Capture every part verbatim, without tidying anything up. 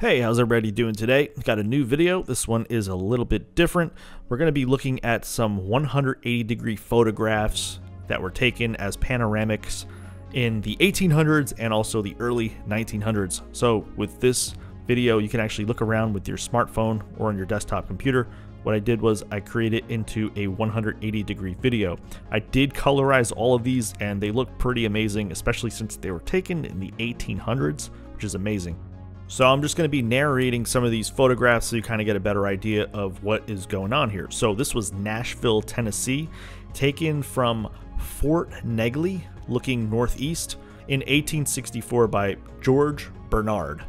Hey, how's everybody doing today? Got a new video. This one is a little bit different. We're going to be looking at some one hundred eighty degree photographs that were taken as panoramics in the eighteen hundreds and also the early nineteen hundreds. So with this video, you can actually look around with your smartphone or on your desktop computer. What I did was I created it into a one hundred eighty degree video. I did colorize all of these and they look pretty amazing, especially since they were taken in the eighteen hundreds, which is amazing. So I'm just going to be narrating some of these photographs so you kind of get a better idea of what is going on here. So this was Nashville, Tennessee, taken from Fort Negley, looking northeast, in eighteen sixty-four by George Barnard.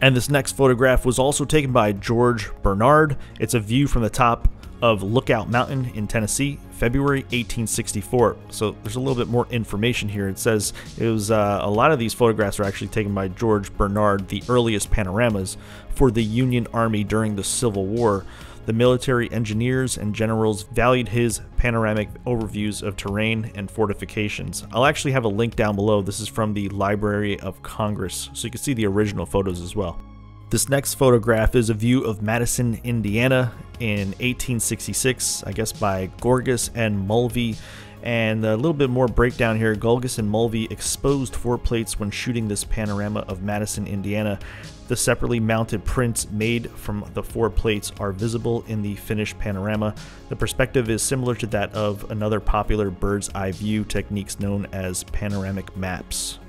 And this next photograph was also taken by George Barnard. It's a view from the top of Lookout Mountain in Tennessee, February eighteen sixty-four. So there's a little bit more information here. It says it was uh, a lot of these photographs are actually taken by George Barnard, the earliest panoramas for the Union Army during the Civil War. The military engineers and generals valued his panoramic overviews of terrain and fortifications. I'll actually have a link down below. This is from the Library of Congress, so you can see the original photos as well. This next photograph is a view of Madison, Indiana in eighteen sixty-six, I guess by Gorgas and Mulvey. And a little bit more breakdown here. Gorgas and Mulvey exposed four plates when shooting this panorama of Madison, Indiana. The separately mounted prints made from the four plates are visible in the finished panorama. The perspective is similar to that of another popular bird's eye view techniques known as panoramic maps.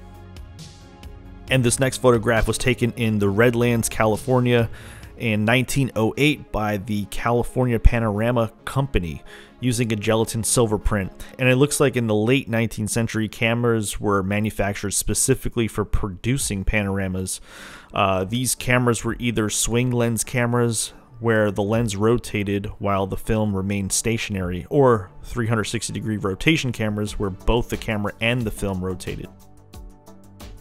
And this next photograph was taken in the Redlands, California in nineteen oh eight by the California Panorama Company using a gelatin silver print. And it looks like in the late nineteenth century, cameras were manufactured specifically for producing panoramas. Uh, these cameras were either swing lens cameras, where the lens rotated while the film remained stationary, or three hundred sixty degree rotation cameras, where both the camera and the film rotated.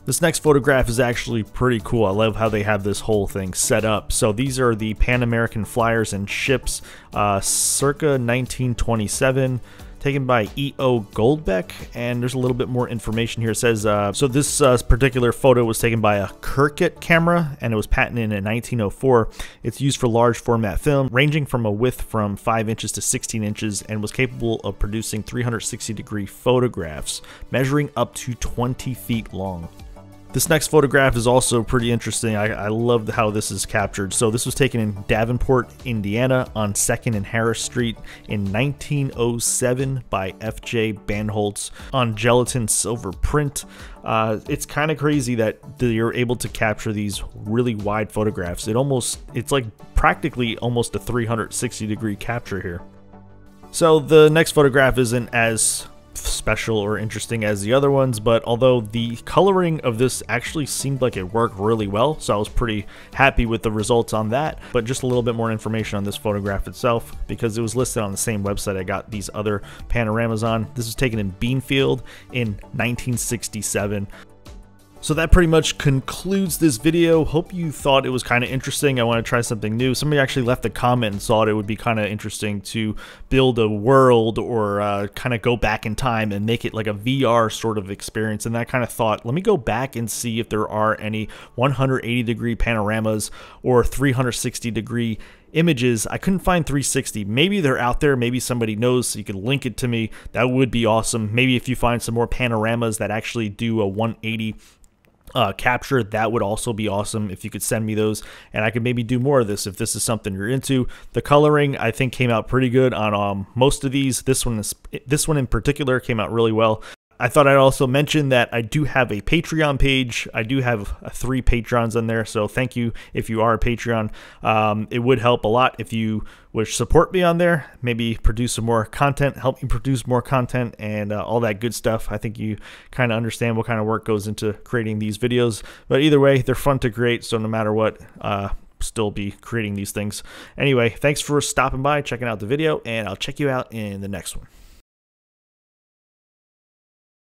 This next photograph is actually pretty cool. I love how they have this whole thing set up. So these are the Pan-American Flyers and ships uh, circa nineteen twenty-seven, taken by E O Goldbeck. And there's a little bit more information here. It says, uh, so this uh, particular photo was taken by a Kirkett camera and it was patented in nineteen oh four. It's used for large format film ranging from a width from five inches to sixteen inches and was capable of producing three hundred sixty degree photographs measuring up to twenty feet long. This next photograph is also pretty interesting. I, I love how this is captured. So this was taken in Davenport, Indiana on second and Harris Street in nineteen oh seven by F J Banholtz on gelatin silver print. Uh, it's kind of crazy that you're able to capture these really wide photographs. It almost, it's like practically almost a three hundred sixty degree capture here. So the next photograph isn't as special or interesting as the other ones, but although the coloring of this actually seemed like it worked really well, so I was pretty happy with the results on that. But just a little bit more information on this photograph itself, because it was listed on the same website I got these other panoramas on. This was taken in Bean Field in nineteen sixty-seven. So that pretty much concludes this video. Hope you thought it was kind of interesting. I want to try something new. Somebody actually left a comment and thought it would be kind of interesting to build a world or uh, kind of go back in time and make it like a V R sort of experience. And that kind of thought, let me go back and see if there are any one hundred eighty degree panoramas or three hundred sixty degree images. I couldn't find three sixty. Maybe they're out there. Maybe somebody knows, so you can link it to me. That would be awesome. Maybe if you find some more panoramas that actually do a one eighty Uh, capture, that would also be awesome if you could send me those, and I could maybe do more of this if this is something you're into. The coloring I think came out pretty good on um, most of these. This one is, this one in particular came out really well. I thought I'd also mention that I do have a Patreon page. I do have uh, three Patrons on there, so thank you if you are a Patreon. Um, it would help a lot if you would support me on there, maybe produce some more content, help me produce more content, and uh, all that good stuff. I think you kind of understand what kind of work goes into creating these videos. But either way, they're fun to create, so no matter what, uh, still be creating these things. Anyway, thanks for stopping by, checking out the video, and I'll check you out in the next one.